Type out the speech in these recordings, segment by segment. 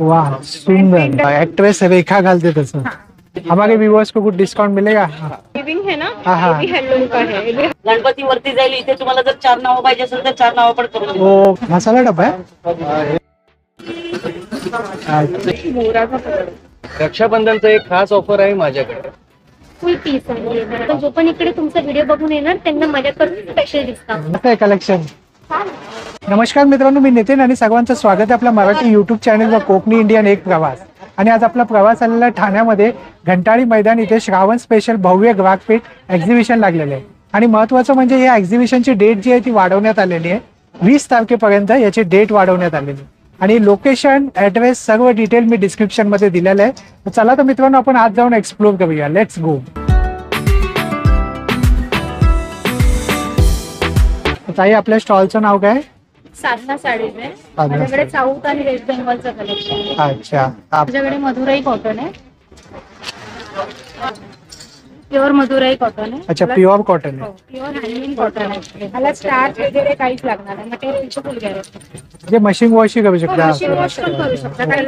वाह सुंदर एक्ट्रेस रेखा घालते तसं। हमारे व्यूअर्स को कुछ डिस्काउंट मिलेगा? लिविंग है ना, ये हैंडलूम का है। गणपति वरती जाईल इथे तुम्हाला जर चार नाव पाहिजे असेल तर चार नाव पण करून देऊ। ओ मसाला डब्बा आहे। रक्षाबंधनचं एक खास ऑफर आहे माझ्याकडे। फुल पीस आहे। जो पण इकडे तुमचा व्हिडिओ बघून येणार त्यांना माझ्याकडून स्पेशल डिस्काउंट। काय कलेक्शन? नमस्कार मित्रांनो, मी नितीन आणि सगळ्यांचं स्वागत आहे आपल्या मराठी YouTube चॅनलवर कोकणी इंडियन एक प्रवास। आणि आज आपला प्रवास आलेला ठाण्यामध्ये घंटाळी मैदान इथे श्रावण स्पेशल भव्य ग्राहक पेठ एक्झिबिशन लागलेले आहे। आणि महत्त्वाचं म्हणजे या एक्झिबिशनची डेट जी आहे ती वाढवण्यात आलेली आहे, 20 तारखेपर्यंत याची डेट वाढवण्यात आलेली आहे। आणि लोकेशन ॲड्रेस सर्व डिटेल मी डिस्क्रिप्शन मध्ये दिलेले आहे। चला तर मित्रांनो आपण आज जाऊन एक्सप्लोर करूया, लेट्स गो। ताई आपल्या स्टॉलचं नाव काय? साधना साड़ी में माझ्याकडे साउथ आणि वेस्ट बंगालचं कलेक्शन आहे। अच्छा, माझ्याकडे मधुराई कॉटन आहे, प्युअर मधुराई कॉटन आहे। अच्छा, प्युअर कॉटन आहे, प्युअर हँडमेड कॉटन आहे। मला स्टार्च वगैरे काहीच लागणार नाही, मटेरियल फुल गॅरंटी आहे। जे मशीन वॉश करू शकता, मशीन वॉश पण करू शकता, कलर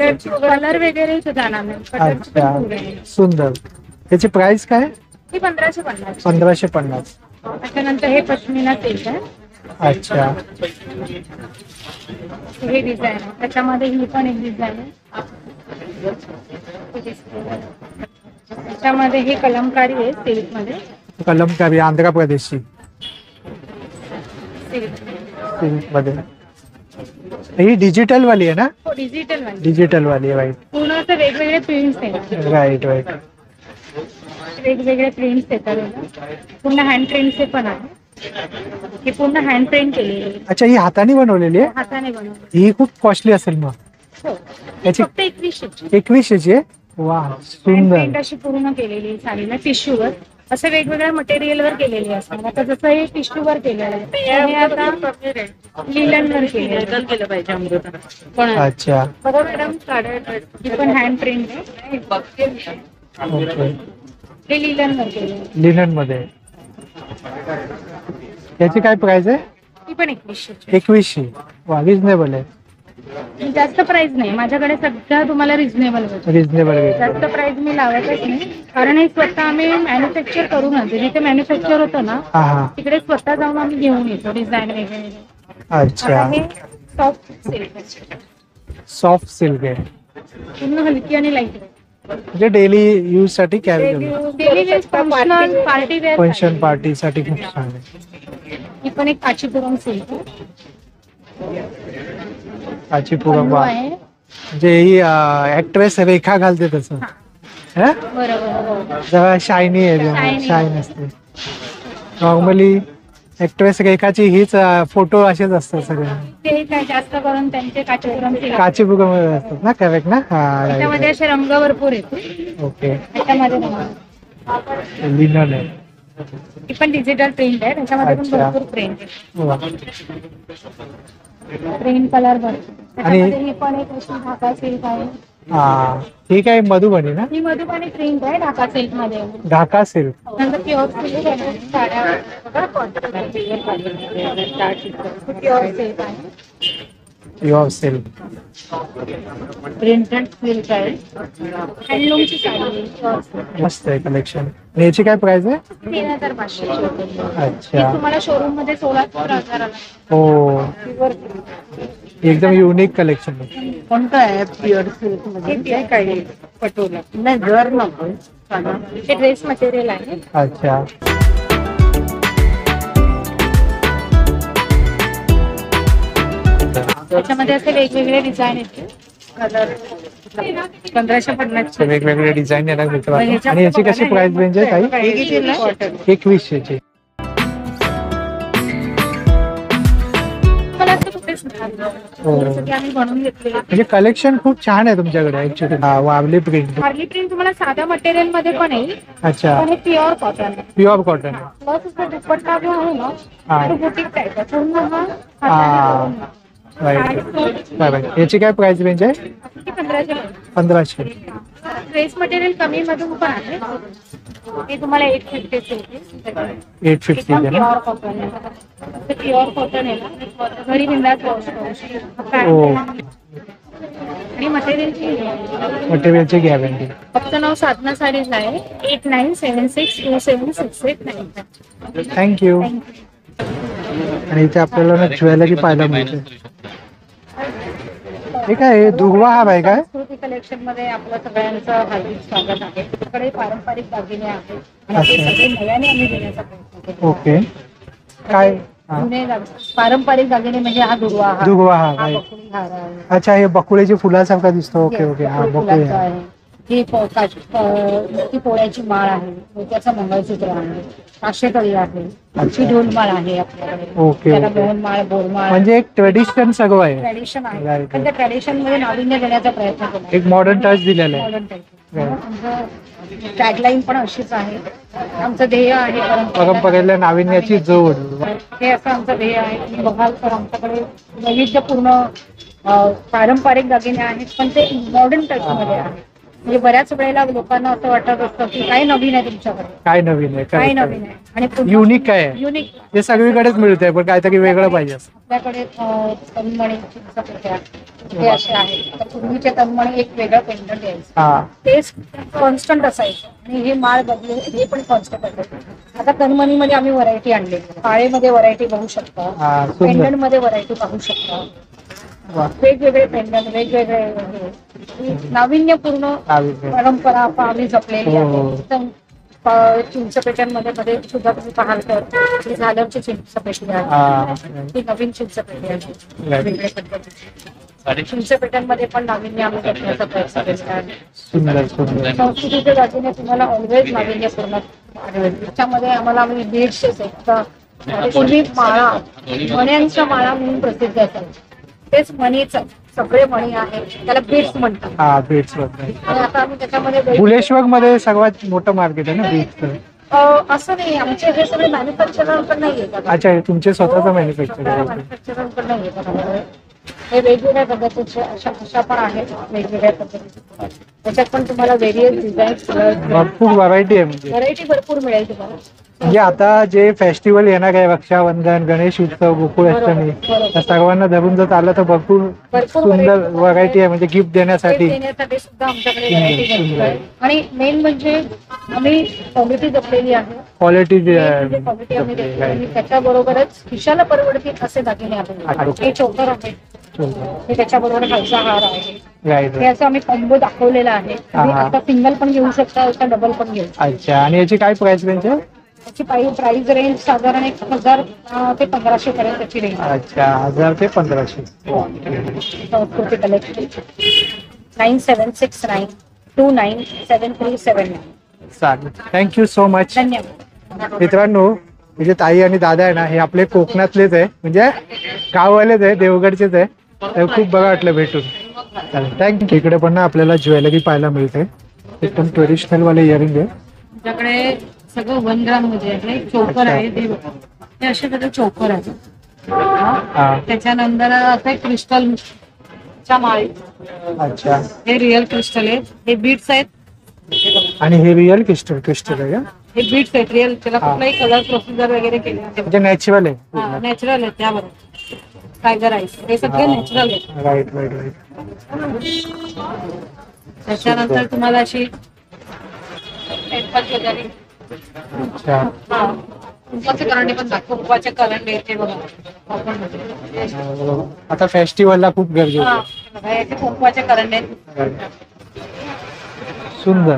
वगैरे सुद्धा ना नाही। सुंदर। त्याची प्राइस काय? ही 1550। 1550। त्याच्यानंतर हे पश्मिना सिल्क आहे। अच्छा, हे डिझाइन त्याच्यामध्ये ही पण एक डिझाइन आहे। त्याच्यामध्ये हे कलमकारी आहे सिल्क मध्ये, कलमकारी आंध्र प्रदेशची सिल्क मध्ये। ही डिजिटल वाली आहे ना? हो, डिजिटल वाली, डिजिटल वाली आहे। राईट, पूर्ण असे वेगवेगळे प्रिंट्स आहेत। राईट राईट, वेगवेगळे प्रिंट्स येतात, पूर्ण हँड प्रिंट्स पण आहे। ही पूर्ण हँड प्रिंट केलेली। अच्छा, ही हाताने बनवलेली आहे? हाताने बनवलेली। ही खूप कॉस्टली असेल मग? याची फक्त 2100 आहे। वाह सुंदर। प्रिंट अशी पूर्ण केलेली आहे साडीला, टिश्यू वर असं वेगवेगळ्या मटेरियल वर केलेली असतात। आता जसं हे टिश्यू वर केलेलं आहे, आता लिलन वर केलं पाहिजे अमृता। अच्छा, बघा मॅडम साड्या ही पण हँड प्रिंट आहे, हे लिलन वर केलेलं, लिलन मध्ये। याची काय प्राइस आहे? ती पण 2100। वा, रिजनेबल आहे, जास्त प्राइस नाही माझ्याकडे सध्या। तुम्हाला रिजनेबल रिजनेबल जास्त प्राइस मी लावतच नाही, कारण हे स्वतः आम्ही मॅन्युफॅक्चर करून आणतो। जिथे मॅन्युफॅक्चर होतं ना तिकडे स्वतः जाऊन आम्ही घेऊन येतो डिझाईन वगैरे। अच्छा, सॉफ्ट सिल्क, सॉफ्ट सिल्क आहे पूर्ण, हलकी आणि लाईट, म्हणजे डेली यूज साठी कॅरी करू, daily use functional party wear, function party साठी खूप छान आहे। ही पण एक काचीपुरम सिल्क आहे। काचीपुरम आहे म्हणजे ही ऍक्ट्रेस रेखा घालते तसं आहे, बरोबर। जरा शायनी आहे, शाईन असते। नॉर्मली ऍक्ट्रेस रेखाची हीच फोटो असेच असतात सगळे, ते काय जास्त करून त्यांचे काचीपुरम असतात ना, करेक्ट ना? हा, त्याच्यामध्ये असे रंग भरपूर आहेत। ओके, त्याच्यामध्ये लिनन आहे, पण डिजिटल प्रिंट आहे, त्याच्यामध्ये पण भरपूर प्रिंट आहे, प्रिंट कलर भरपूर। आणि पण एक अशी ढाका सिल्क आहे। हा, ठीक आहे, मधुबनी ना? ही मधुबनी प्रिंट आहे, ढाका सिल्क मध्ये, ढाका सिल्क। नंतर प्युअर सिल्क आहे, प्युअर सिल्क आहे, प्युअर सिल्क प्रिंटेड सिल्क आहे, हँडलूम ची साडी। मस्त आहे कलेक्शन। याची काय प्राइस आहे? 3500। अच्छा, तुम्हाला शोरूम मध्ये 16,000 हो, एकदम युनिक कलेक्शन आहे। कोणता आहे? प्युअर सिल्क मध्ये काय पटोला नाही, घर नको, हे ड्रेस मटेरियल आहे। अच्छा, त्याच्यामध्ये असे वेगवेगळे डिझाईन आहेत, कलर। 1550 वेगवेगळे डिझाईन येणार मित्रांनो। आणि याची कशी प्राइस रेंज आहे? काही 2100 ची। म्हणजे कलेक्शन खूप छान आहे तुमच्याकडे actually. Warli print, Warli print तुम्हाला साधा मटेरियल मध्ये पण येईल। अच्छा, पण प्युअर कॉटन, प्युअर कॉटन आहे। दुपट्टा जो आहे ना तो बुटीक टाइप आहे पूर्ण। याची काय प्राइस रेंज आहे? 1500। ड्रेस मटेरियल कमी मधून पण आहे, ते तुम्हाला 850 आहे। प्युअर कॉटन आहे, प्युअर कॉटन आहे ना, घरी बिंदास वापरू शकतो। मटेरियलची गॅरंटी फक्त नाव साधना साडीज आहे 8976276899। थँक्यू। आणि इथे आपल्याला ना ज्वेलरी पाहायला मिळते। हे काय दुर्वा हा भाई काय संस्कृती कलेक्शन मध्ये आपलं सगळ्यांचं हार्दिक स्वागत आहे। इकडे पारंपरिक दागिने आहेत आणि ते सगळे नव्याने आम्ही देण्याचा प्रयत्न करतो। ओके काय पारंपरिक दागिने म्हणजे हा दुर्वा हा। अच्छा हे बकुळेची फुलासारखा दिसतो। ओके ओके हा बकुळे आहे। ही पोळ्याची माळ आहे, मोत्याचं मंगळसूत्र आहे, काशेकळी आहे, अशी ढोलमाळ आहे आपल्याकडे। ओके त्याला ढोलमाळ बोरमाळ म्हणजे एक ट्रेडिशन सगळं आहे। ट्रेडिशन आहे पण त्या ट्रेडिशन मध्ये नाविन्य देण्याचा प्रयत्न करतो। एक मॉडर्न टच दिलेला आहे। मॉडर्न टच आमचं टॅगलाईन पण अशीच आहे। आमचं ध्येय आहे परंपरेला नाविन्याची जोड, हे असं आमचं ध्येय आहे। बघाल तर आमच्याकडे वैविध्यपूर्ण पारंपरिक दागिने आहेत पण ते मॉडर्न टच मध्ये आहे। म्हणजे बऱ्याच वेळेला लोकांना असं वाटत असतं की काय नवीन आहे तुमच्याकडे, काय नवीन आहे, काय नवीन आहे आणि युनिक काय आहे। युनिक हे सगळीकडेच मिळतंय पण काहीतरी वेगळं पाहिजे असं आपल्याकडे। तन्मणी असे आहे तर पूर्वीचे तन्मणी एक वेगळं पेंडंट यायचं, तेच कॉन्स्टंट असायचं आणि हे माळ बदलून हे पण कॉन्स्टंट असायचं। आता तन्मणी मध्ये आम्ही व्हरायटी आणली, काळेमध्ये व्हरायटी बघू शकता, पेंडंट मध्ये व्हरायटी पाहू शकता, वेगवेगळे पेंडंट वेगवेगळे नाविन्यपूर्ण परंपरा आम्ही जपलेली आहे। चिंचपेट्यांमध्ये मध्ये सुद्धा तुम्ही पाहाल तर ही झालरची चिंचपेटी आहे, ती नवीन चिंचपेटी आहे वेगळ्या पद्धतीची। चिंचपेट्यांमध्ये पण नाविन्य आम्ही करण्याचा प्रयत्न केला आहे। संस्कृतीच्या जातीने तुम्हाला ऑलवेज नाविन्यपूर्ण आढळेल। त्याच्यामध्ये आम्हाला आम्ही बीड्सच आहे, तुम्ही माळा मण्यांच्या माळा म्हणून प्रसिद्ध असायची, तेच मणीच सगळे मणी आहे त्याला बीड्स म्हणतात। हा बीड्स म्हणतात। आणि आता आम्ही त्याच्यामध्ये भुलेश्वर मध्ये सगळ्यात मोठं मार्केट आहे ना बीड्स असं नाही, आमचे हे सगळे मॅन्युफॅक्चरर पण नाही येतात। अच्छा तुमचे स्वतःचं मॅन्युफॅक्चरर पण नाही येतात। हे वेगवेगळ्या पद्धतीचे अशा पण आहेत वेगवेगळ्या पद्धतीचे, त्याच्यात पण तुम्हाला वेरियस डिझाईन भरपूर व्हरायटी आहे म्हणजे व्हरायटी भरपूर मिळेल तुम्हाला। म्हणजे आता जे फेस्टिवल येणार आहे रक्षाबंधन गणेश उत्सव गोकुळाष्टमी त्या सर्वांना धरून जर आलं तर भरपूर सुंदर व्हरायटी आहे म्हणजे गिफ्ट देण्यासाठी सुद्धा आमच्याकडे व्हरायटी आहे। आणि मेन म्हणजे आम्ही क्वालिटी जपलेली आहे, क्वालिटी आम्ही देतो आणि त्याच्याबरोबरच खिशाला परवडतील असे दागिने आपण चौकर आहे त्याच्याबरोबर खालचा हार आहे, हे असं आम्ही कॉम्बो दाखवलेला आहे। आता सिंगल पण घेऊ शकता तर डबल पण घेऊ। अच्छा आणि याची काय प्राइस रेंज आहे? त्याची प्राइस रेंज साधारण 1000 ते 1500 पर्यंत त्याची रेंज। अच्छा 1000 ते 1500। संस्कृती कलेक्शन 9769297379। चालेल थँक्यू सो मच। धन्यवाद। मित्रांनो म्हणजे ताई आणि दादा आहे ना हे आपले कोकणातलेच आहे म्हणजे गाववालेच आहे, देवगडचेच आहे, तर खूप बरं वाटलं भेटून। चालेल थँक्यू। इकडे पण ना आपल्याला ज्वेलरी पाहायला मिळते, एकदम ट्रेडिशनल वाले इयरिंग आहे तुमच्याकडे सगळं 1 ग्राम मध्ये आहे। चोकर आहे ते असे सगळे चोकर आहे, त्याच्यानंतर असं क्रिस्टल च्या माळी। अच्छा हे रिअल क्रिस्टल आहेत, हे बीड्स आहेत आणि हे रिअल क्रिस्टल आहे का? हे बीट्स आहेत रिअल, त्याला कुठलाही कलर प्रोसिजर वगैरे केले, नॅचरल आहे, नॅचरल आहे त्याबरोबर टायगर आईस हे सगळे नॅचरल आहे। Right right right. त्याच्यानंतर तुम्हाला अशी टेम्पल वगैरे उपाचे करंडे पण दाखव, उपाचे करंडे येते बघा आता फेस्टिवलला खूप गर्दी होते, उपाचे करंडे सुंदर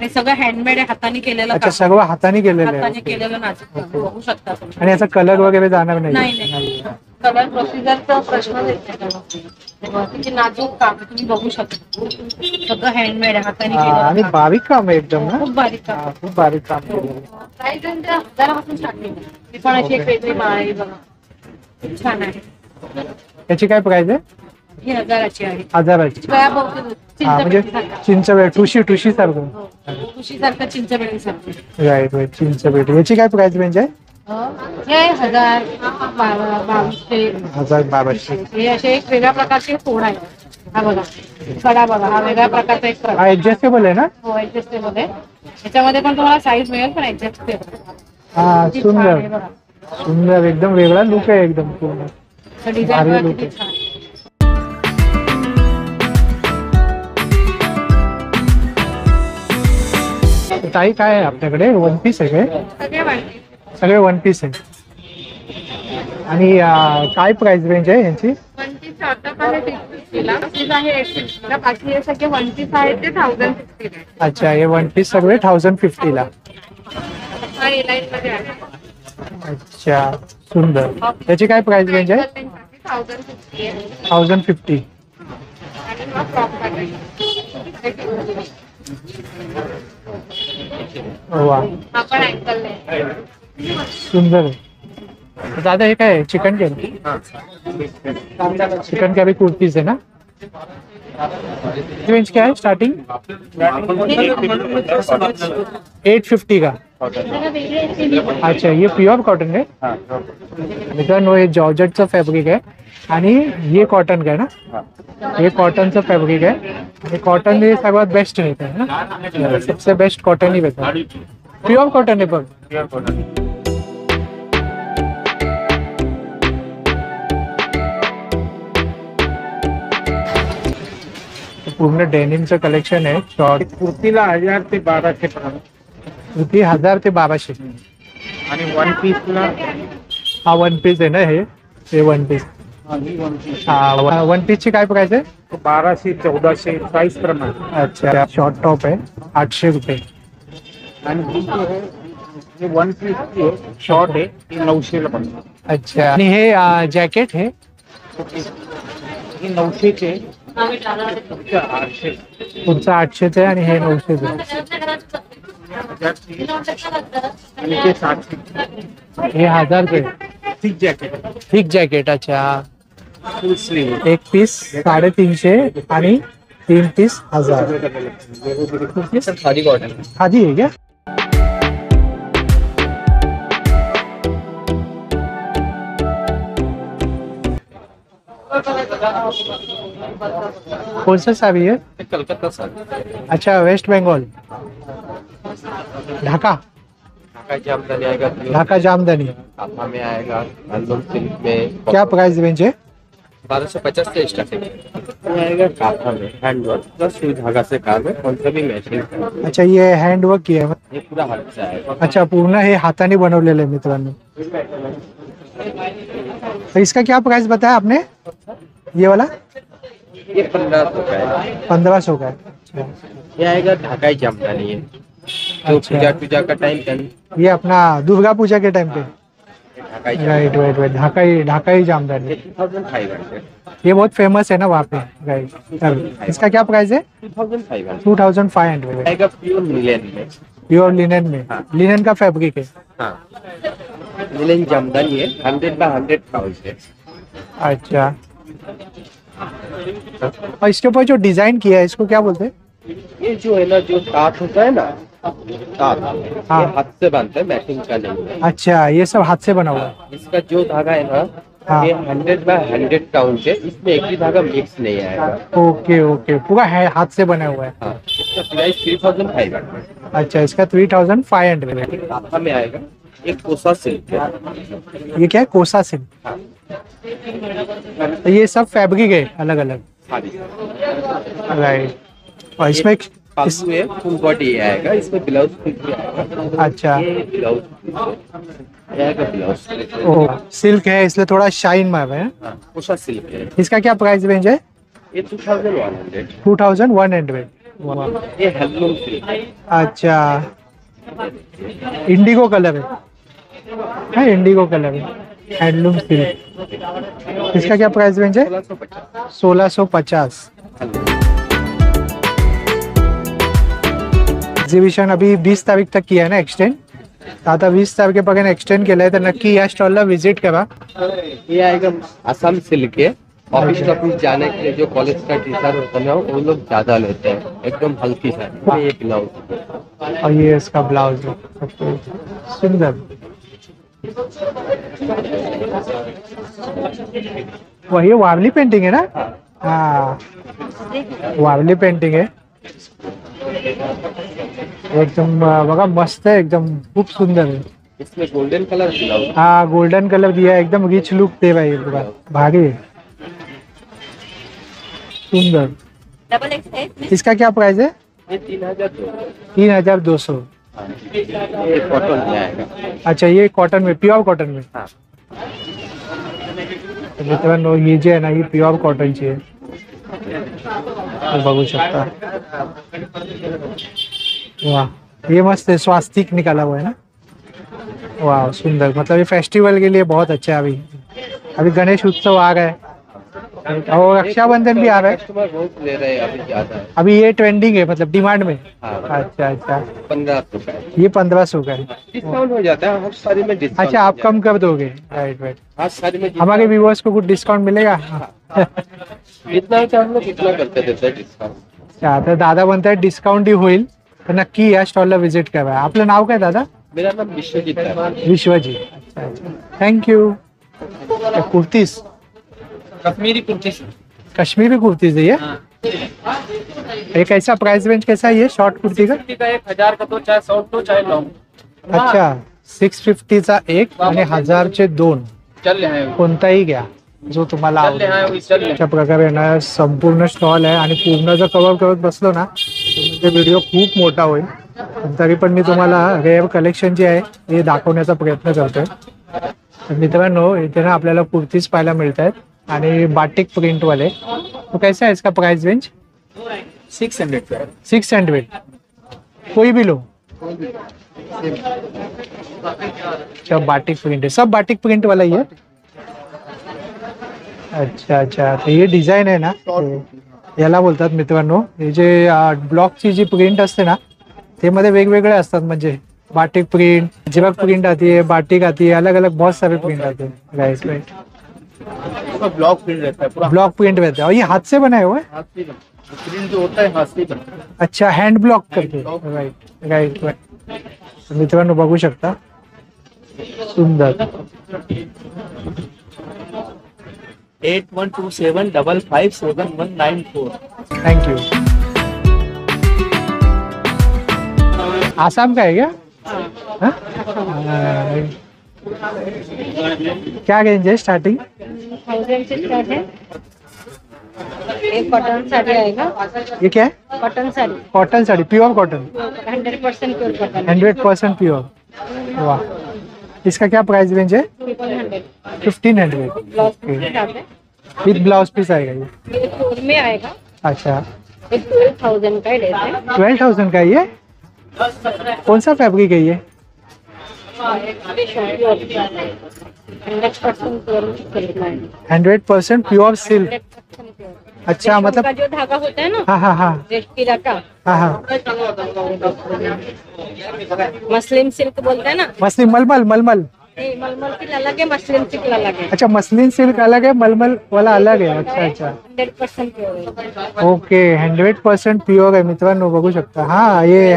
हे सगळं हँडमेड हाताने केलेलं। अच्छा सगळं हाताने केलेलं आहे, हाताने केलेलं नाचत बघू शकता तुम्ही। आणि याचा कलर वगैरे जाणार नाही, कलर प्रोसिजरचा प्रश्न येतो, नाजूक काम तुम्ही बघू शकता सगळं हँडमेड हाताने केलेलं आणि बारीक काम आहे एकदम ना, खूप बारीक काम, खूप बारीक काम केलेलं। प्राइस त्यांच्या हजारापासून स्टार्टिंग आहे। ही पण अशी एक वेगळी माळ आहे बघा, छान आहे। याची काय प्राइस आहे? ही 1000ची आहे, 1000ची म्हणजे चिंचबेट ठुशी सारखं, ठुशी सारखं चिंचबेट सारखं। राईट राईट चिंचबेट। याची काय प्राइस रेंज आहे? हे 1000 ते 2200। हे असे एक वेगळ्या प्रकारचे फोड आहे हा बघा, कडा बघा हा वेगळ्या प्रकारचा एक ऍडजस्टेबल आहे ना, हो ऍडजस्टेबल आहे। याच्यामध्ये पण तुम्हाला साईज मिळेल पण ऍडजस्टेबल। हा सुंदर सुंदर एकदम वेगळा लुक आहे एकदम पूर्ण डिझाईन वगैरे। ताई काय आहे आपल्याकडे? वन पीस आहे काय? सगळे वन पीस आहे. आणि काय प्राइस रेंज आहे यांची? वन पीस शॉर्टअप आहे 650 ला, पीस आहे 850 ला, बाकी हे सगळे वन पीस आहेत ते 1050 ला. अच्छा, हे वन पीस सगळे 1050 ला. हा लाईन मध्ये आहे. अच्छा, सुंदर. त्याची काय प्राइस रेंज आहे? 1050. सुंदर. दादा हे काय? चिकन के अभी कुर्तीज है ना? रेंज क्या है स्टार्टिंग? 850 का. अच्छा, ये प्योर कॉटन है मित्रांनो. हे जॉर्जेटचं फॅब्रिक आहे. ये कॉटन का है ना? ये कॉटनचं फॅब्रिक है. कॉटन हे सर्वात बेस्ट रहता है ना, सबसे बेस्ट कॉटन ही रहता है. प्योर कॉटन है. पर प्योर कॉटन पूर्ण डेनिमचं कलेक्शन आहे. शॉर्ट कुर्तीला 1000 ते 1200 कुर्ती 1000 ते 1200. आणि वन पीसला हा वन पीस आहे ना? हे वन पीस. हा वन पीस ची काय प्राइस आहे? 1200 1400 प्राइस प्रमाणे. अच्छा, शॉर्ट टॉप आहे 800 रुपये. आणि वन पीस शॉर्ट आहे 900 ला. अच्छा, आणि हे जॅकेट हे 900 चे. तुमचं 800 चे आणि हे 900 चे. हे 1000 चे थिक जॅकेट. अच्छा, एक पीस 350 आणि 3 पीस 1000. खादी कॉटन खादी आहे क्या? कौन सा साड़ी है? कलकत्ता साड़ी. अच्छा, वेस्ट बंगाल ढाका जामदानी में आएगा. क्या प्राइस रेंज है? 1250 से स्टार्टिंग है. हैंडवर्क प्लस धागा से काम है, कौन सा भी मैचिंग. अच्छा, ये हैंडवर्क की है? ये पूरा हाथ से है. अच्छा, पूर्ण हे हाताने बनवलेलं आहे मित्रांनो. तो इसका क्या प्राइस बताया आपने? ये वाला ये 1500 का है. 1500 का है. ये आएगा ढाकाई जामदानी है. तो पूजा का टाइम, ये अपना दुर्गा पूजा के टाइम पे. राइट ढाकाई जामदानी 2500. ये बहुत फेमस है ना वहाँ पे. राइट. इसका क्या प्राइस है? 2500. आएगा प्योर लिनन में. लिनन का फैब्रिक है. लिनन जामदानी है. 100 by 100 पाउच है. अच्छा, और इसके ऊपर जो डिजाइन किया है इसको क्या बोलते हैं? ये जो है ना, जो ताँत होता है ना, ताँत हाथ से बनता है, मैचिंग का नहीं है. अच्छा, ये सब हाथ से बना हुआ है. इसका जो धागा है ना, ये 100 by 100 काउंट है. इसमें एक भी धागा मिक्स नहीं आएगा. ओके पूरा हाथ से बना हुआ है. इसका प्राइस 3500. अच्छा, इसका 3500 में आएगा. एक कोसा सिल्क है. ये क्या है? कोसा सिल्क. ये सब फैब्रिक है अलग अलग. राइट. और इसमें फुल बॉडी आएगा. इसमें ब्लाउज भी आएगा. अच्छा, ब्लाउज सिल्क है इसलिए थोड़ा शाइन मार है. कोसा सिल्क है. इसका क्या प्राइस रेंज है? ये 2100. ये हैंडलूम सिल्क. अच्छा, इंडिगो कलर है. इंडिगो कलर है. Handloom silk. इसका क्या प्राइस रेंज है? 1650. एग्जीबिशन अभी 20 तारीख तक किया है ना एक्सटेंड. आता 20 तारखेपर्यंत एक्सटेंड केलं आहे. तर नक्की या स्टॉलला व्हिजिट करा. हे आहे का आसाम सिल्क आहे. ऑफिस ऑफिस जाने के लिए जो कॉलेज का टीचर होता है वो लोग ज्यादा लेते हैं. एकदम हल्की सा ये ब्लाउज, और ये इसका ब्लाउज सुंदर. वो ये वावली पेंटिंग है ना? हाँ, वावली पेंटिंग है. एकदम बघा मस्त है. एकदम खूब सुंदर है. इसमें गोल्डन कलर ब्लाउज. हाँ, गोल्डन कलर दिया है. एकदम रिच लुक दे भाई. भारी है. सुंदर. डबल एक्स है. इसका क्या प्राइस है? 3,200। ये कॉटन में आएगा। अच्छा, ये कॉटन में, प्योर कॉटन में। हाँ। मित्रांनो, ये जे आहे ना, ही प्योर कॉटन ची आहे, बघू शकता। वाह, ये मस्त है, स्वास्तिक निकाला हुआ है ना। वाह सुंदर, मतलब ये फेस्टिवल के लिए बहुत अच्छा है। अभी अभी गणेश उत्सव आ गए और रक्षाबंधन भी आ रहा है, कस्टमर बहुत ले रहे हैं अभी ज्यादा। अभी ये ट्रेंडिंग है, मतलब डिमांड में। अच्छा अच्छा, 1500 का ये 1500 का डिस्काउंट हो जाता है हर साड़ी में। अच्छा, आप कम कर दोगे? राइट राइट, हर साड़ी में हमारे व्यूअर्स को कुछ डिस्काउंट मिलेगा। इतना हम लोग कितना करते देते हैं डिस्काउंट। अच्छा, दादा बनता है डिस्काउंट ही होईल, तर नक्की या स्टॉलला व्हिजिट करा। आपलं नाव काय दादा? मेरा नाम विश्वजीत आहे। विश्वजीत, अच्छा अच्छा, थैंक यू। कुर्तीस, कश्मीरी कुर्तीस, कश्मीरी कुर्तीस है ये। ये कैसा प्राइस रेंज कैसा है ये शॉर्ट कुर्ती का? 1000 का तो, चाहे शॉर्ट तो चाहे लॉन्ग। अच्छा, 650 चा एक आणि 1000 चे दोन। कोणताही घ्या जो तुम्हाला आवडेल। अशा प्रकारे ना संपूर्ण स्टॉल आहे आणि पूर्ण जर कव्हर करत बसलो ना तर व्हिडिओ खूप मोठा होईल। तरी पण मी तुम्हाला रेअर कलेक्शन जे आहे हे दाखवण्याचा प्रयत्न करतोय। मित्रांनो, इथे ना आपल्याला कुर्तीज पाहायला मिळतात आणि बाटिक प्रिंट वाले। तो कैसा है इसका प्राइस रेंज? 600। कोई भी लो, अच्छा बाटिक प्रिंट है, सब बाटिक प्रिंट वाला ही है। अच्छा अच्छा, तो ये डिजाइन है ना, याला बोलतात मित्रांनो, हे जे ब्लॉक ची जी प्रिंट असते ना ते मध्ये वेगवेगळे असतात, म्हणजे बाटिक प्रिंट, जेबक प्रिंट आती है, बाटिक आती है, अलग अलग बहुत सारे प्रिंट आते हैं। राइट राइट, ब्लॉक प्रिंट रहता है पूरा। ब्लॉक प्रिंट रहता है और ये हाथ से बनाया हुआ है। हाथ से प्रिंट जो होता है हाथ से बनता है। अच्छा, हैंड ब्लॉक करके। राइट राइट राइट, मित्रांनो बघू शकता, सुंदर। 8127557194। Thank you. आसाम का है क्या? हाँ, क्या रेंज है स्टार्टिंग? 1000 से स्टार्ट है। एक कॉटन साड़ी आएगा। ये क्या है? Cotton sari. Cotton sari, pure cotton, 100% pure cotton, 100% pure. वाह, इसका क्या प्राइस रेंज है? 1500। विद ब्लाउज पीस आएगा ये? ये फ्लोर में आएगा। अच्छा, 12000 का ड्रेस है। 12000 का ये? कौन सा फैब्रिक है ये? 100% प्योर सिल्क। अच्छा, मतलब जो धागा होता है ना, हाँ हाँ हाँ, रेशमी का, हाँ हाँ, मसलिन सिल्क बोलते हैं ना, मसलिन, मलमल, मलमल, मलमल की अलग है, मसलिन सिल्क अलग है। अच्छा, मसलिन सिल्क अलग है, मलमल वाला अलग है। अच्छा अच्छा, 100% प्योर। ओके, 100% प्योर है मित्रांनो, बघू शकता। हाँ, ये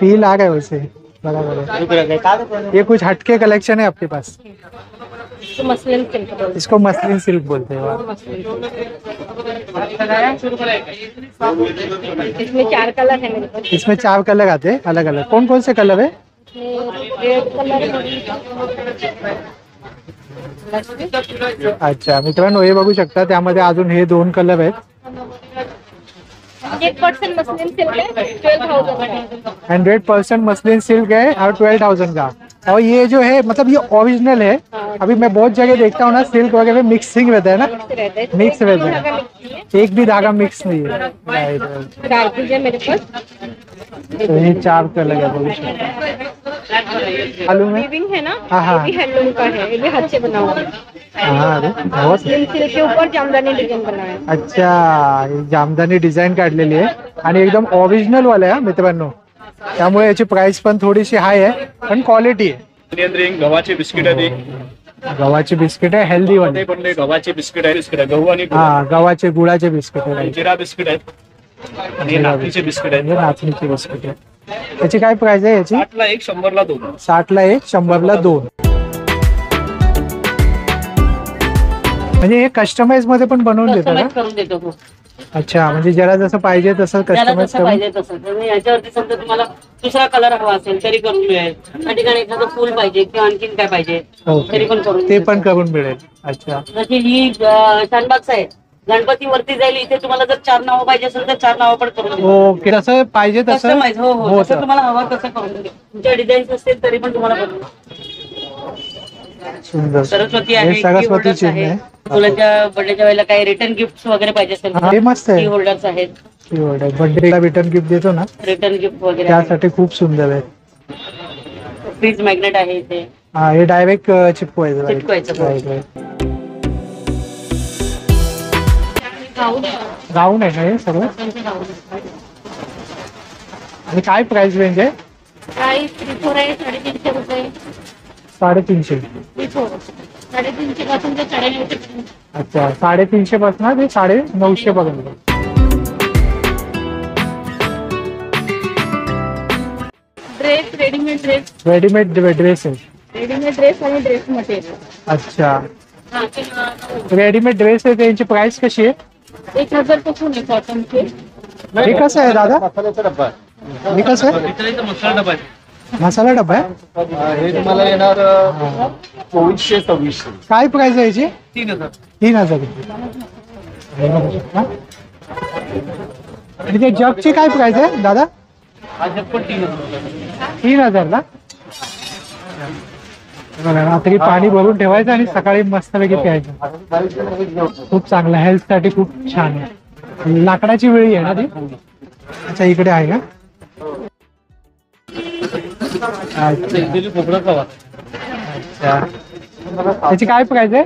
फील आ गया वैसे, बराबर। ये कुछ हटके कलेक्शन है आपके पास। इसको मसलिन सिल्क बोलते हैं। इसमें 4 कलर है। इसमें 4 कलर आते हैं अलग अलग, कौन कौन से कलर है? अच्छा मित्रांनो, हे बघू शकता, त्यामध्ये अजून हे 2 कलर आहेत। 100% मसलिन सिल्क है, 12000। 100% मसलिन सिल्क है और 12000 का। और ये जो है, मतलब ये ओरिजिनल है। अभी मैं बहुत जगह देखता हूँ ना, सिल्क वगैरह में मिक्सिंग रहता है ना, मिक्स रहता है, एक भी धागा मिक्स नहीं है। तो ये 4 का लगा है ना। हाँ हाँ, हैंडलूम का है, ये भी हाथ से बना हुआ है। हाँ, सिल्क के ऊपर जामदानी डिजाइन बना है। अच्छा, जामदानी डिजाइन काढलेली आहे आणि एकदम ओरिजिनल वाला आहे मित्रांनो, त्यामुळे याची प्राइस पण थोडीशी हाय आहे पण क्वालिटी आहे। गव्हाची बिस्किट आहे, गव्हाची बिस्किट आहे, हेल्दी वाले बनले गव्हाची बिस्किट आहे, गहू आणि गव्हाचे गुळाचे बिस्किट आहे, जिरा बिस्किट आहे आणि नाचणीचे बिस्किट आहे, नाचणीचे बिस्किट आहे। याची काय प्राइस आहे याची? 60 ला 1, 100 ला 2। 60 ला 1, 100 ला 2। म्हणजे हे कस्टमाइज मध्ये पण बनवून देतो का? अच्छा, म्हणजे ज्याला जसं पाहिजे तसं कस्टमाइज पाहिजे तसं, म्हणजे याच्यावरती समजा तुम्हाला दुसरा कलर हवा असेल तरी करून मिळेल, त्या ठिकाणी एखादं फूल पाहिजे किंवा आणखीन काय पाहिजे तरी पण करून मिळेल। अच्छा, म्हणजे ही शानबाग आहे, गणपती वरती जाईल इथे तुम्हाला जर चार नाव पाहिजे असेल तर चार नाव पण करून देऊ। ओके तसं पाहिजे तसं हो हो तसं तुम्हाला हवा तसं करून देऊ। तुमच्या डिझाईन्स असतील तरी पण तुम्हाला सुंदर सरस्वती आहे सरस्वतीची आहे तुलाच्या बर्थडेच्या वेळेला काही रिटर्न गिफ्ट्स वगैरे पाहिजे असेल हे मस्त आहे। होल्डर्स आहेत की होल्डर बर्थडेला रिटर्न गिफ्ट देतो ना रिटर्न गिफ्ट वगैरे त्यासाठी खूप सुंदर आहे। फ्रीज मॅग्नेट आहे इथे हां हे डायरेक्ट चिपकवायचं गाउन है ना सगळं। काय प्राइस रेंज आहे? प्राइस 300 रुपये 350 पासून ते 950। अच्छा 350 पासून ते 950 पर्यंत। Dress readymade dress readymade dress आणि ड्रेस मटेरियल। अच्छा रेडीमेड ड्रेस आहे त्यांची प्राइस कशी आहे? 1000 पासून आहे कॉटन चे। हे कसं आहे दादा? मसाल्याचा डब्बा आहे। हे कसं आहे? इथला मसाला डब्बा आहे। मसाला डब्बा आहे हे तुम्हाला येणार 2400-2600। काय प्राइस आहे याची? 3000 रुपये। इथे जगची काय प्राइस आहे दादा? हा जग पण 3000 ना। रात्री पाणी भरून ठेवायचं आणि सकाळी मस्त पैकी प्यायचं। खूप चांगलं हेल्थ साठी खूप छान आहे। लाकडाची वेळी आहे ना ती? अच्छा इकडे आहे का? अच्छा त्याची काय प्राइस आहे?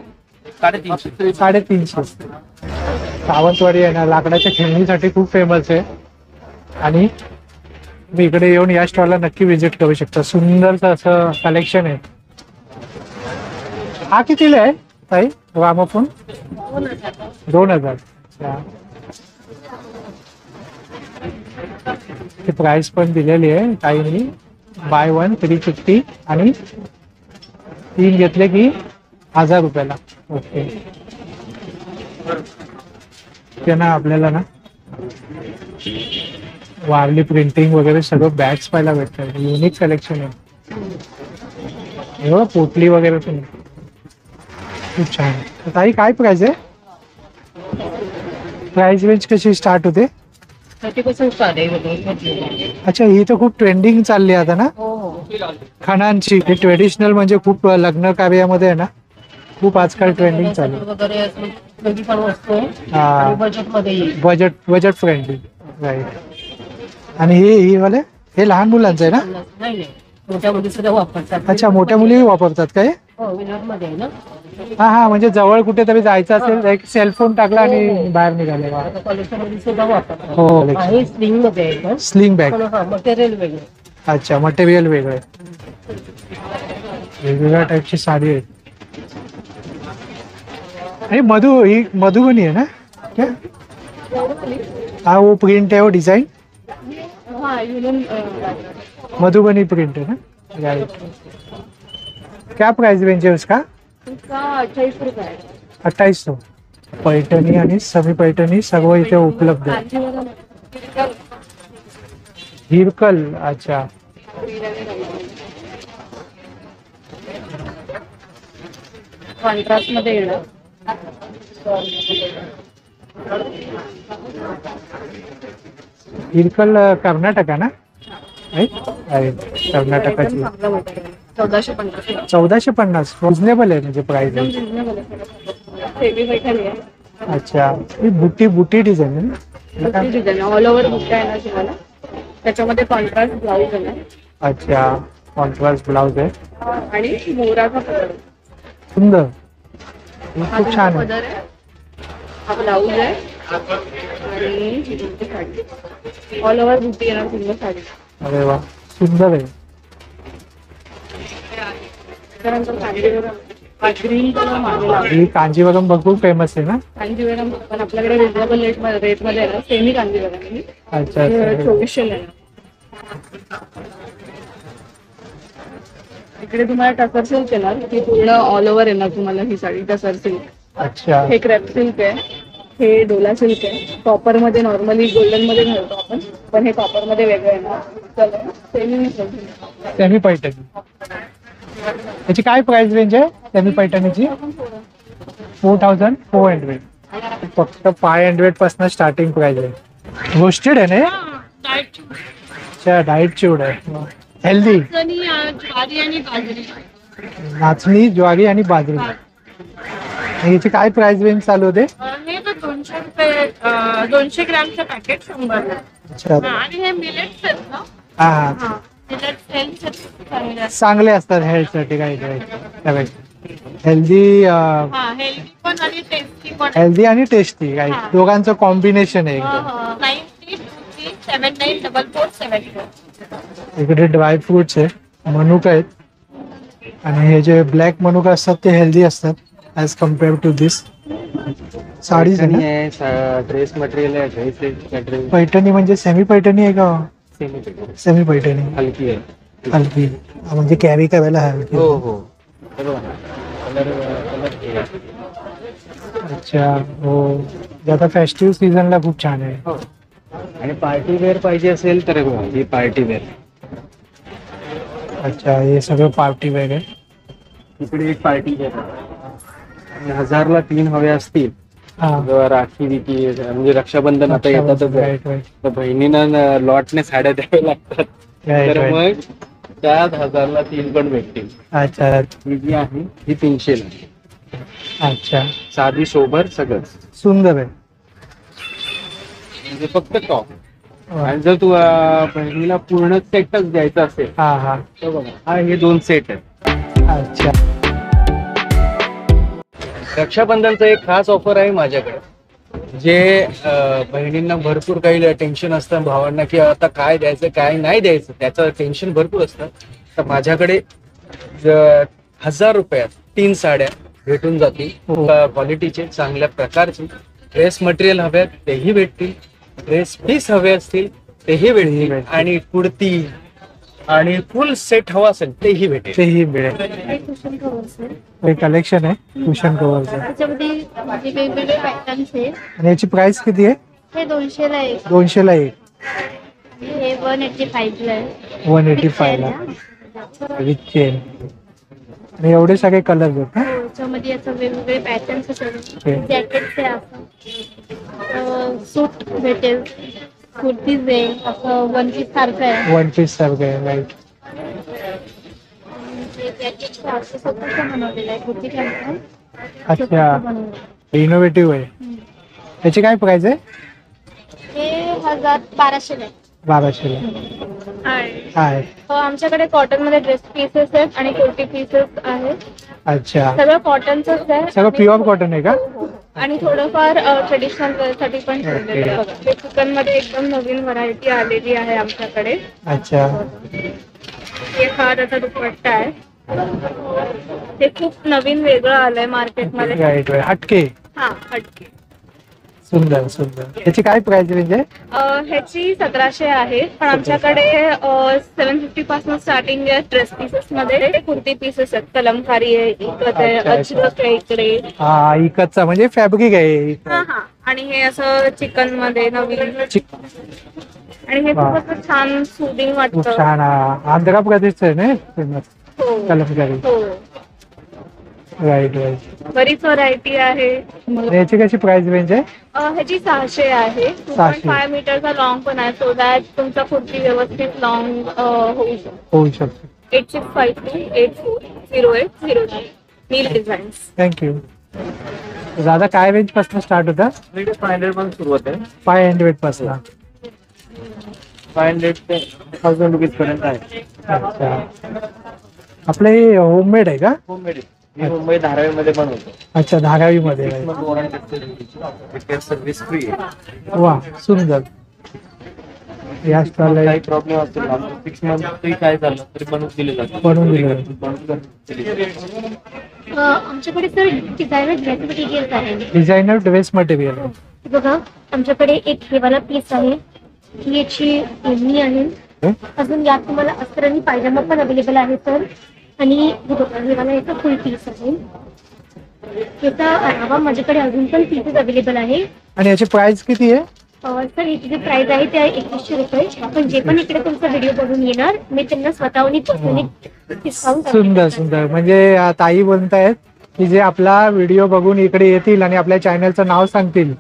350। सावंतवाडी आहे ना लाकडाच्या खेळणीसाठी खूप फेमस आहे आणि मी इकडे येऊन या स्टॉलला नक्की व्हिजिट करू शकता। सुंदरच असं कलेक्शन आहे। हा कितीला आहे ताई ग्रामोफोन? 2000। ही प्राइस पण दिलेली आहे ताईंनी बाय 1 350 आणि 3 घेतले की 1000 रुपयाला। ओके त्यांना आपल्याला ना वारली प्रिंटिंग वगैरे सगळं बॅग्स पाहायला भेटतात। युनिक कलेक्शन आहे। एवढं पोटली वगैरे पण खूप छान आहे। ताई काय प्राइस आहे? प्राइस रेंज कशी स्टार्ट होते? अच्छा ही तर खूप ट्रेंडिंग चालली आता ना खाणांची हे ट्रेडिशनल म्हणजे खूप लग्न कार्यामध्ये आहे ना खूप आजकाल ट्रेंडिंग चालली। Budget friendly right. आणि हे वाले हे लहान मुलांचं आहे ना? अच्छा मोठ्या मुली वापरतात काय? हा हा म्हणजे जवळ कुठेतरी जायचं असेल एक सेलफोन टाकला आणि बाहेर निघाले। हो स्लिंग बॅग मटेरियल वेगळं। अच्छा मटेरियल वेगळं वेगवेगळ्या टाईपची साडी आहे। हे मधुबनी आहे ना क्या? हा प्रिंट आहे डिझाईन मधुबनी प्रिंट आहे ना राईट। क्या प्राइस रेंज है उसका? 2800। पैठणी आणि समी पैठणी सर्व इथे उपलब्ध आहे। हिरकल अच्छा कॉन्ट्रास्ट मध्ये हिरकल कर्नाटक ना? कर्नाटकाची 1450 रिजनेबल आहे म्हणजे प्राइस आहे। अच्छा ही बुटी डिझाईन आहे ऑल ओव्हर बुट्टा आहे ना तुम्हाला त्याच्यामध्ये कॉन्ट्रास्ट ब्लाउज आहे। अच्छा कॉन्ट्रास्ट ब्लाउज आहे आणि मोराचा पदर सुंदर खूप छान आहे। हा ब्लाउज आहे आणि साडी ऑल ओव्हर बुटी आहे ना सुंदर साडी। अरे वा सुंदर आहे। कांजीवरम भरपूर फेमस आहे ना? कांजीवरम पण आपल्याकडे रिजनेबल रेट मध्ये आहे ना सेमी कांजीवरम। अच्छा 2400 आहे। इकडे तुम्हाला टसर सिल्क येणार की पूर्ण ऑल ओव्हर येणार तुम्हाला ही साडी टसर सिल्क। अच्छा हे क्रॅप सिल्क आहे हे डोला सिल्क आहे। कॉपर मध्ये नॉर्मली गोल्डन मध्ये घालतो आपण पण हे कॉपर मध्ये वेगळं आहे ना सेमी पैठणी। त्याची काय प्राइस रेंज आहे सेमी पैठणीची? 4400। फक्त 500 पासून स्टार्टिंग प्राइस आहे। रोस्टेड आहे ना? डाएट चूड। अच्छा डाएट चूड आहे। हेल्दी। ज्वारी आणि बाजरी। नाचणी ज्वारी आणि बाजरी। याची काय प्राइस रेंज चालू होते? हे तर 200 रुपये 200 ग्रॅमचं पॅकेट 100 ला। अच्छा आणि हे मिलेट्स आहेत ना? हां हां मिलेट्स हेल्थ चांगले असतात हेल्थ साठी काय काय। हेल्दी हां हेल्दी पण आणि टेस्टी पण। हेल्दी आणि टेस्टी काय दोघांचं कॉम्बिनेशन आहे एकदम। 93279447। इकडे ड्राय फ्रूट्स आहे, मनुका आहेत आणि हे जे ब्लॅक मनुका असतात ते हेल्दी असतात as compared to this। Sari है ड्रेस मटेरियल है, ड्रेस मटेरियल पैठणी म्हणजे सेमी पैठणी आहे का? सेमी पैठणी हलकी आहे, हलकी म्हणजे कॅरी करायला हवी। हो हो कलर। अच्छा हो ज्यादा फेस्टिव सीजनला खूप छान आहे आणि पार्टी वेअर पाहिजे असेल तर हे पार्टी वेअर। अच्छा हे सगळं पार्टी वेअर आहे। इकडे एक पार्टी वेअर 1000 ला 3 हवे असतील राखी विकी म्हणजे रक्षाबंधन आता येतात, बहिणींना लॉटने साड्या द्याव्या लागतात तर मग 1000 ला 3 पण भेटतील। अच्छा ही आहे ही 300 ला। अच्छा साधी सोबर सगळं सुंदर आहे म्हणजे फक्त टॉप। आणि जर तू बहिणीला पूर्ण सेटच द्यायचा असेल तर बघा हा हे 2 सेट आहेत। अच्छा रक्षाबंधनचं एक खास ऑफर आहे माझ्याकडे। जे बहिणींना भरपूर काही टेन्शन असतं भावांना की आता काय द्यायचं काय नाही द्यायचं त्याचं टेन्शन भरपूर असतं, तर माझ्याकडे 1000 रुपयात 3 साड्या भेटून जातील क्वालिटीचे चांगल्या प्रकारचे। ड्रेस मटेरियल हवे तेही भेटतील, ड्रेस पीस हवे असतील तेही भेटतील आणि कुर्ती आणि फुल सेट हवा असेल तेही भेटेल हे कलेक्शन आहे कुशन कव्हरचं। याची प्राइस किती आहे? 200 ला 1 हे 185 ला विथ चेन आणि एवढे सगळे कलर आहेत ना त्याच्यामध्ये असं वेगवेगळे पॅटर्न्स आहेत। जॅकेट्स आहे, सूट भेटेल, कुर्ती आहे, असं वन पीस सारखं आहे राईट। अच्छा इनोव्हेटिव्ह आहे। त्याची काय प्राइस आहे? हे 1200 ला। आमच्याकडे कॉटन मध्ये ड्रेस पीसेस आहेत आणि कुर्ती पीसेस आहेत। अच्छा सगळं कॉटनचंच आहे, सगळं प्युअर कॉटन आहे का? आणि थोडंफार ट्रेडिशनल वेअर साठी पण ठेवलेलं बघा। चिकन मध्ये एकदम नवीन व्हरायटी आलेली आहे आमच्याकडे। अच्छा हे खादाचा दुपट्टा आहे, ते खूप नवीन वेगळं आलंय मार्केटमध्ये राईट। हटके हा हटके सुंदर सुंदर। ह्याची काय प्राइस रेंज आहे? ह्याची 1700 आहे पण आमच्याकडे 750 पासून स्टार्टिंग आहे। ड्रेस पीसेस मध्ये कुर्ती पीसेस आहेत, कलमकारी आहे, इकत आहे, अजरक आहे इकडे इकतचा म्हणजे फॅब्रिक आहे आणि हे असं चिकन मध्ये नवीन आणि हे खूपच छान सुदिंग वाटतं छान। आंध्र प्रदेशचं आहे ना फेमस कलमकारी राईट राईट। बरीच व्हरायटी आहे। याची कशी प्राइस रेंज आहे? ह्याची 600 आहे। 2.5 मीटरचा लॉंग पण आहे सो दॅट तुमचा कुर्ती व्यवस्थित लॉंग होऊ शकतो। 8652840809 नील डिझाईन्स। थँक्यू। दादा काय रेंज पासून स्टार्ट होता? 500 पासून सुरुवात आहे। 500 पासून 500 ते 1000 रुपये पर्यंत आहे। अच्छा आपले होममेड आहे का? होममेड आहे, मी मुंबई धारावी मध्ये पण होतो। अच्छा धारावी मध्ये सर्व्हिस फ्री आहे। वा सुंदर। या स्टॉलला काही प्रॉब्लेम असतो 6 मंथ तरी काय झालं तरी बनवून दिले जाते। आमच्याकडे सर डिझायनर ड्रेस मटेरियल आहे। डिझायनर ड्रेस मटेरियल बघा आमच्याकडे एक हेवाला पीस आहे, याची एनी आहे, अजून यात तुम्हाला अस्तर आणि पायजमा पण अवेलेबल आहे सर। आणि मला याचा फुल पीस आहे, याचा अलावा माझ्याकडे अजून पण पीसेस अवेलेबल आहे। आणि याची प्राइस किती आहे? सर याची जी प्राइस आहे त्या 2100 रुपये। आपण जे पण इकडे तुमचा व्हिडिओ बघून येणार मी त्यांना स्वतःहून डिस्काउंट। सुंदर सुंदर म्हणजे ताई बोलतायत की जे आपला व्हिडिओ बघून इकडे येतील आणि आपल्या चॅनलचं नाव सांगतील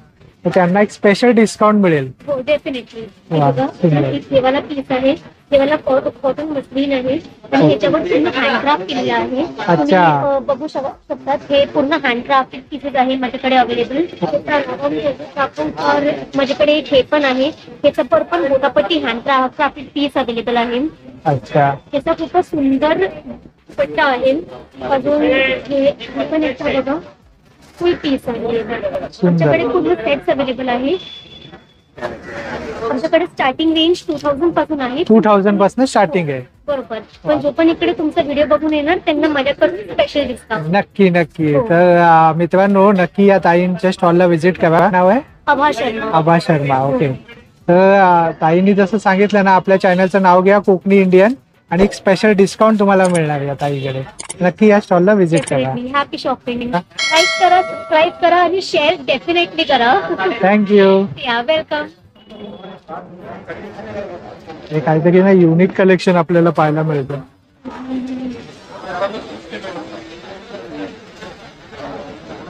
तर त्यांना एक स्पेशल डिस्काउंट मिळेल। हो डेफिनेटली देवाला पीस आहे, देवाला कॉटन मटेरियल आहे, त्याच्यावर पूर्ण हँडक्राफ्ट केलेलं आहे। अच्छा बघू शकता हे पूर्ण हँडक्राफ्ट पीसेस आहे माझ्याकडे अवेलेबल। माझ्याकडे हे पण आहे, त्याचा purple gotapatti handcraft piece available आहे। अच्छा त्याचा खूप सुंदर पट्टा आहे। अजून हे पण एक बघा फुल पीस आहे माझ्याकडे, पूर्ण सेट्स अवेलेबल आहे। आमच्याकडे स्टार्टिंग रेंज 2000 पासून आहे, 2000 पासून स्टार्टिंग आहे बरोबर। पण जो पण इकडे तुमचा व्हिडिओ बघून येणार त्यांना माझ्याकडून स्पेशल डिस्काउंट नक्की नक्की। तर मित्रांनो नक्की या ताईंच्या स्टॉलला व्हिजिट करा। नाव आहे आभा शर्मा। आभा शर्मा ओके। तर ताईंनी जसं सांगितलं ना आपल्या चॅनलचं नाव घ्या कोकणी इंडियन आणि एक स्पेशल डिस्काउंट तुम्हाला मिळणार या ताईकडे। नक्की या स्टॉलला व्हिजिट करा। हॅपी शॉपिंग, लाईक करा, सबस्क्राइब करा आणि शेअर डेफिनेटली करा। थँक्यू या वेलकम। हे काहीतरी ना युनिक कलेक्शन आपल्याला पाहायला मिळतं।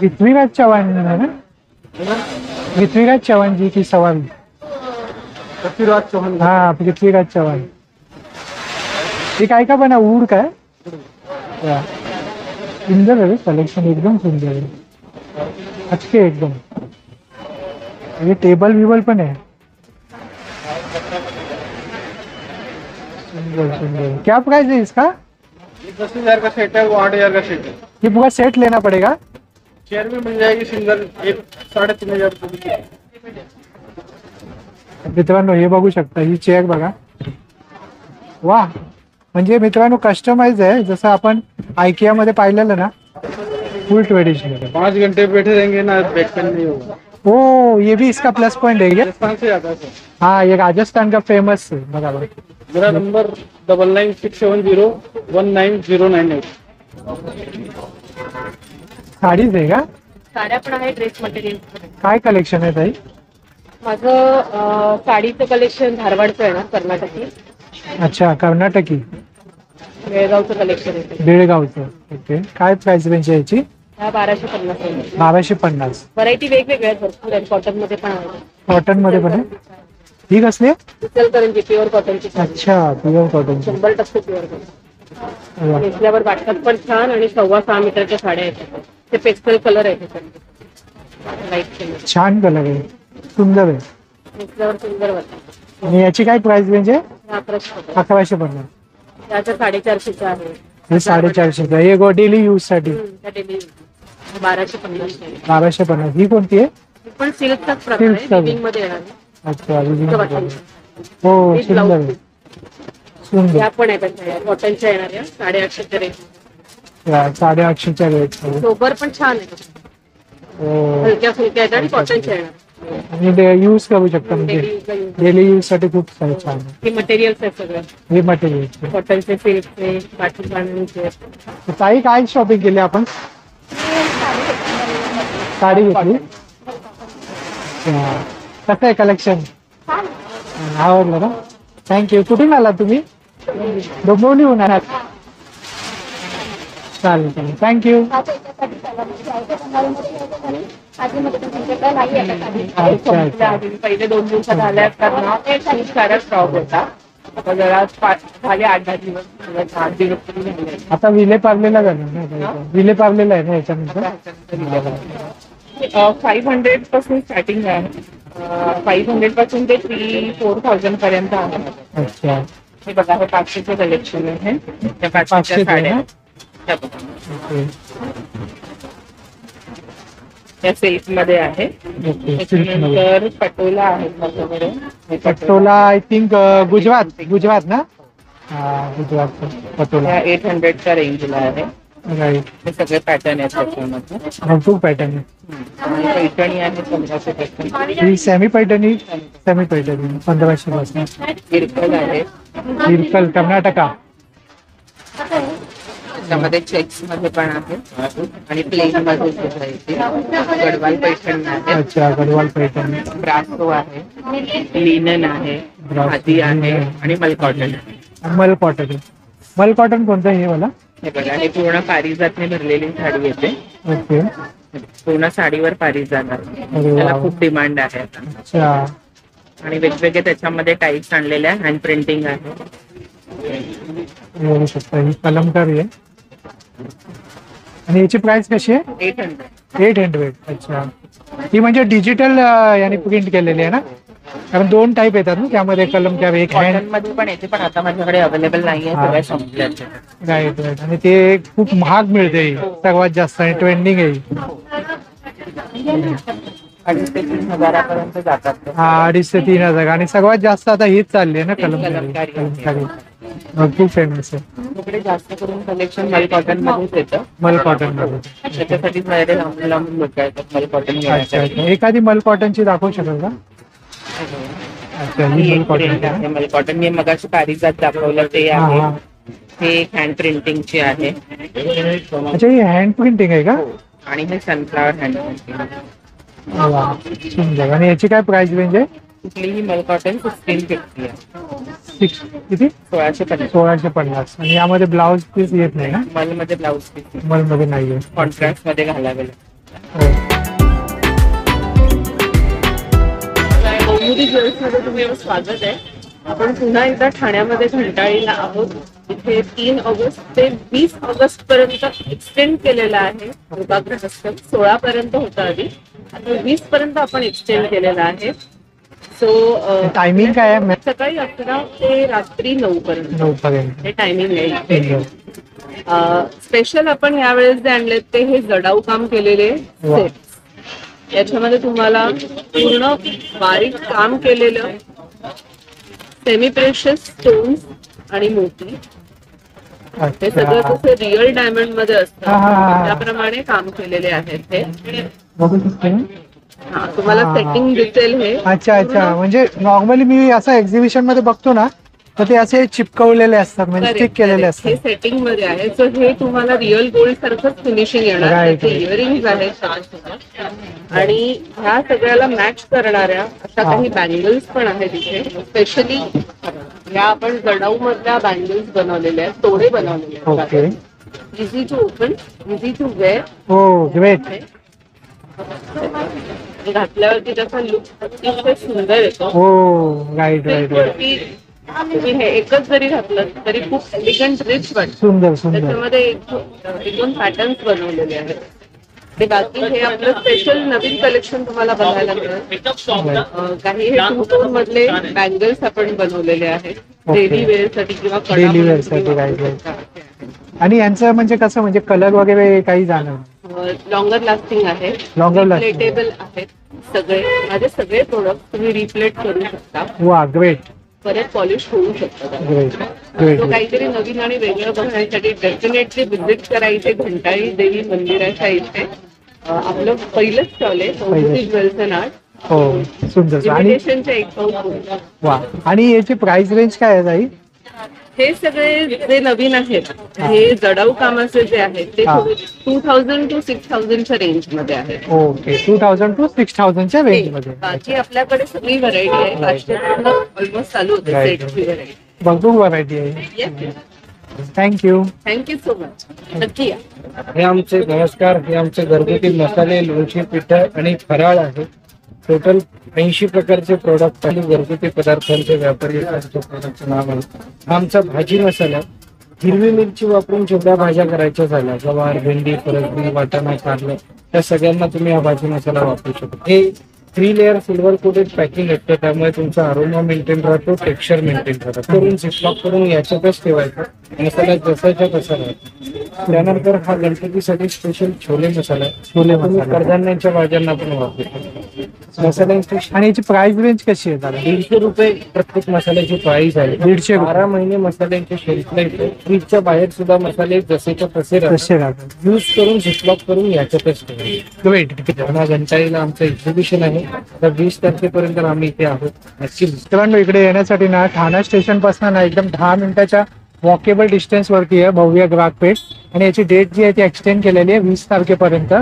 पृथ्वीराज चव्हाण ना, पृथ्वीराज चव्हाण जी की सवाल, पृथ्वीराज चव्हाण हा पृथ्वीराज चव्हाण। ये काय का बना ऊड का सुंदर है कलेक्शन, एकदम सुंदर है अच्छे एकदम। ये टेबल विबल पण है सुंदर सुंदर। क्या प्राइस है इसका? 10,000 का सेट है, वो 8,000 का सेट है। ये पूरा सेट लेना पड़ेगा? चेयर में मिल जाएगी सिंगल 3,500। मित्रांनो हे बघू शकता ही चेयर बघा, वाह म्हणजे मित्रांनो कस्टमाइज आहे जसं आपण आयकिया मध्ये पाहिलेलं ना फुल ट्रेडिशनल। 5 घंटे बैठे रहेंगे ना बैक पेन नहीं होगा। ओ ये भी इसका प्लस पॉइंट है। राजस्थान से आता है हां, ये राजस्थान का फेमस है बघा। मेरा नंबर 9967019098। साड़ी देगा साड्या पण आहे, ड्रेस मटेरियल काय कलेक्शन आहे ताई? माझं साडीचं कलेक्शन धारवाडचं आहे ना, कर्नाटकी। अच्छा कर्नाटकी बेळगावचं कलेक्शन आहे, बेळगावचं ओके। काय प्राइस रेंज आहे याची? 1250। 1250 व्हरायटी वेगवेगळ्या भरपूर आहेत, कॉटन मध्ये पण आहे, कॉटन मध्ये पण आहे। ही कसली आहे? इचलकरंजी प्युअर कॉटनची। अच्छा प्युअर कॉटन 100% प्युअर कॉटन। नेसल्यावर वाटतात पण छान आणि 6.5 मीटरच्या साड्या आहेत, ते पेस्टल कलर आहे, त्याच्यात छान कलर आहे, सुंदर आहे, नेसल्यावर सुंदर वाटतं। आणि याची काय प्राइस रेंज आहे? 1150। त्याचं 450 आहे, हे 450 आहे, हे डेली यूज साठी 1250। ही कोणती आहे? ही पण सिल्कचा प्रकार आहे, लिविंग मध्ये येणार। अच्छा लिविंग हो सुंदर सुंदर। या पण आहेत त्या कॉटनच्या येणार या 850 रेंज, 850 रेंज सोबर पण छान आहे, हलक्या फुलक्या आहेत आणि कॉटनच्या येणार, यूज करू शकता म्हणजे डेली यूज साठी खूप छान हे मटेरियल्स आहे सगळं। हे मटेरियल कॉटनचे सिल्कचे पाठीमागे। ताई काय शॉपिंग केली आपण? साडी घेतली। कसं आहे कलेक्शन? आवडलं ना? थँक्यू। कुठून आला तुम्ही? डोंबिवलीहून आलात? चालेल चालेल थँक्यू। पहिले 2 दिवस झाल्या स्टॉक होता, आता जरा 8-10 दिवस 8 दिवस आता विलेपार्लेला झालं, विलेपार्लेला आहे ना याच्यानंतर। 500 पासून स्टार्टिंग आहे, 500 पासून ते 3-4,000 पर्यंत आहे। अच्छा हे बघा हे 500चे कलेक्शन आहे, त्या 500च्या साड्या मध्ये आहे। त्याच्यानंतर पटोला आहे, पटोला आय थिंक गुजरात, गुजरात ना गुजरात पटोला 800 च्या रेंजला आहे। हे सगळे पॅटर्न आहेत त्याच्यामध्ये, भरपूर पॅटर्न आहे। पैठणी आहे 1500 ही सेमी पैठणी, सेमी पैठणी 1500 पासून। हिरकल आहे, हिरकल कर्नाटका, त्यामध्ये चेक्स मध्ये पण आहे आणि प्लेन मध्ये सुद्धा आहे, गडवाल पैठण आहे। अच्छा गडवाल पैठण, ब्रासो आहे, लिनन आहे, खादी आहे आणि मल कॉटन। मल कॉटन कोणतं हे वाला? हे बघा, हे पूर्ण पारिजातने भरलेली साडी येते. ओके, पूर्ण साडीवर पारिजात आहे. त्याला खूप डिमांड आहे. अच्छा. आणि वेगवेगळे त्याच्यामध्ये टाईप्स आणलेले आहे. हँड प्रिंटिंग आहे. कलमकारी आहे. आणि याची प्राइस कशी आहे? 800. अच्छा, ही म्हणजे डिजिटल याने प्रिंट केलेली आहे ना? कारण दोन टाईप येतात ना त्यामध्ये, कलमकारी एक हँड मध्ये पण येते, पण आता माझ्याकडे अवेलेबल नाही आहे, सगळ्या संपल्यात. राईट. आणि ते खूप महाग मिळते सर्वात जास्त, आणि ट्रेंडिंग आहे. 2,500 पर्यंत जातात. हा, 2,500 ते 3,000. आणि सर्वात जास्त आता हीच चालली आहे ना, कलमकारी. भरपूर फेमस आहे तिकडे. जास्त करून कलेक्शन मल कॉटन मध्येच येतं. मल कॉटन मध्ये त्याच्यासाठी लांबून लांबून लोक येतात मल कॉटन घ्यायला. एखादी मल कॉटनची दाखवू शकेल का? अच्छा, ही मल कॉटन आहे. मल कॉटन मी मगाशी पारिजात दाखवलं ते आहे. हे हँड प्रिंटिंगची आहे. अच्छा, ही हँड प्रिंटिंग आहे का? आणि हे सनफ्लावर हँड प्रिंटिंग. आणि याची काय प्राइस रेंज आहे? कुठलीही मल कॉटन 1650 आहे. 1,650. आणि यामध्ये ब्लाउज पीस येत नाही ना? मल मध्ये ब्लाउज पीस मलमध्ये नाहीये, कॉन्ट्रास्ट मध्ये घालावे लागतात. स्वागत आहे. आपण पुन्हा एकदा ठाण्यामध्ये घंटाळीला आहोत. इथे 3 ऑगस्ट ते 20 ऑगस्ट पर्यंत एक्सटेंड केलेला आहे योगा गृहस्थम. 16 पर्यंत होता आधी, आता 20 पर्यंत आपण एक्सटेंड केलेला आहे. सो टायमिंग काय आहे? सकाळी 11 ते रात्री 9 पर्यंत हे टायमिंग आहे. स्पेशल आपण यावेळेस जे आणले ते हे जडाऊ काम केलेले सेट. याच्यामध्ये तुम्हाला पूर्ण बारीक काम केलेलं सेमी प्रेशियस स्टोन्स आणि मोती, हे सगळं कसं रिअल डायमंड मध्ये असतं त्याप्रमाणे काम केलेले आहेत. हे तुम्हाला सेटिंग दिसेल हे. अच्छा अच्छा, म्हणजे नॉर्मली मी असं एक्झिबिशन मध्ये बघतो ना, तर ते असे चिपकवलेले असतात, म्हणजे स्टिक केलेले असतात. हे सेटिंग मध्ये आहे. सो हे तुम्हाला रिअल गोल्ड सारखंच फिनिशिंग येणार. इयरिंग्स आहेत आणि ह्या सगळ्याला मॅच करणाऱ्या अशा काही बँगल्स पण आहेत इथे. स्पेशली ह्या आपण जडाऊ मधल्या बँगल्स बनवलेल्या आहेत, तोडे बनवलेले आहेत. Easy to open, easy to wear. हो, ग्रेट. घातल्यावरती त्याचा लुक अतिशय सुंदर येतो. हो, राईट राईट. तुम्ही हे एकच जरी घातलं तरी खूप एलिगंट, रिच वाटतं. सुंदर सुंदर. त्याच्यामध्ये 1-2 पॅटर्न्स बनवलेले आहेत. ते बाकी हे आपलं स्पेशल नवीन कलेक्शन तुम्हाला बघायला मिळेल. काही हे टू-टोन मधले बँगल्स आपण बनवलेले आहेत डेली वेअर साठी किंवा डेली वेअर साठी. आणि यांचं म्हणजे कसं, म्हणजे कलर वगैरे काही जाणं लॉंगर लास्टिंग आहे, रिप्लेटेबल आहेत सगळे. माझे सगळे प्रोडक्ट तुम्ही रिप्लेट करू शकता. वा, ग्रेट. परत पॉलिश होऊ शकतात. तो काहीतरी नवीन आणि वेगळं बघण्यासाठी डेफिनेटली विजिट करायचे घंटाळी देवी मंदिराच्या इथे. आपलं पहिलंच स्टॉल आहे. आणि याची प्राइस रेंज काय आहे ताई? हे सगळे जे नवीन आहेत, हे जडाऊ कामाचे जे आहेत ते 2,000 to 6,000 च्या रेंज मध्ये आहेत. ओके, 2,000 to 6,000 च्या रेंज मध्ये. बाकी आपल्याकडे सगळी व्हरायटी आहे. ऑलमोस्ट चालू होते सेटची व्हरायटी. भरपूर व्हरायटी आहे. थँक्यू. Thank you so much. नक्की. हे आमचे नमस्कार. हे आमचे घरगुती मसाले, लोणची, पिठं आणि फराळ आहे. टोटल 80 प्रकारचे प्रोडक्ट आणि घरगुती पदार्थांचे व्यापारी प्रोडक्टचं नाव आहे. आमचा भाजी मसाला हिरवी मिरची वापरून जेवढ्या भाज्या करायच्या झाल्या, गवार, भेंडी, फरसबी, वाटाणा, कारलं, त्या सगळ्यांना तुम्ही हा भाजी मसाला वापरू शकता. हे 3 लेअर सिल्वर कोटेड पॅकिंग असतं, त्यामुळे तुमचा अरोमा मेंटेन राहतो, टेक्स्चर मेंटेन राहतो. करून झिपलॉक करून याच्यातच ठेवायचं. मसाला जसाच्या तसा राहतो. त्यानंतर हा गणपतीसाठी स्पेशल छोले मसाला आहे. छोले मसाला कडधान्यांच्या भाज्यांना पण वापरतो. आणि याची प्राइस रेंज कशी आहे? 150 रुपये प्रत्येक मसाल्याची प्राइस आहे. 12 महिने मसाल्यांच्या शेल्फला येतो. फ्रीजच्या बाहेर सुद्धा मसाले जसेच्या तसे राहतात. यूज करून झिपलॉक करून याच्यातच ठेवायचं. घंटाळीला आमचं एक्झिबिशन आहे. 20 तारखेपर्यंत आम्ही इथे आहोत. मित्रांनो, इकडे येण्यासाठी ना ठाणे स्टेशन पासून एकदम 10 मिनिटाच्या वॉकेबल डिस्टन्स वरती आहे भव्य ग्राहक पेठ. आणि याची डेट जी आहे ती एक्सटेंड केलेली आहे 20 तारखेपर्यंत.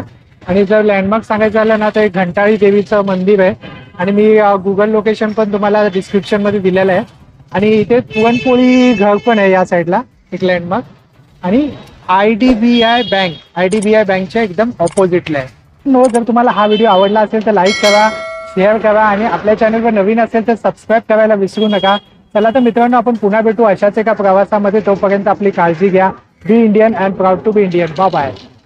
आणि जर लँडमार्क सांगायचं झालं ना, तर एक घंटाळी देवीचं मंदिर आहे. आणि मी गुगल लोकेशन पण तुम्हाला डिस्क्रिप्शन मध्ये दिलेलं आहे. आणि इथे पुरणपोळी घर पण आहे या साईडला, एक लँडमार्क. आणि IDBI बँकच्या एकदम ऑपोजिटला आहे. जर तुम्हाला हा व्हिडिओ आवडला असेल तर लाईक करा, शेअर करा आणि आपल्या चॅनलवर नवीन असेल तर सबस्क्राईब करायला विसरू नका. चला तर मित्रांनो, आपण पुन्हा भेटू अशाच एका प्रवासामध्ये. तोपर्यंत आपली काळजी घ्या. Be Indian and proud to be Indian. Bye bye.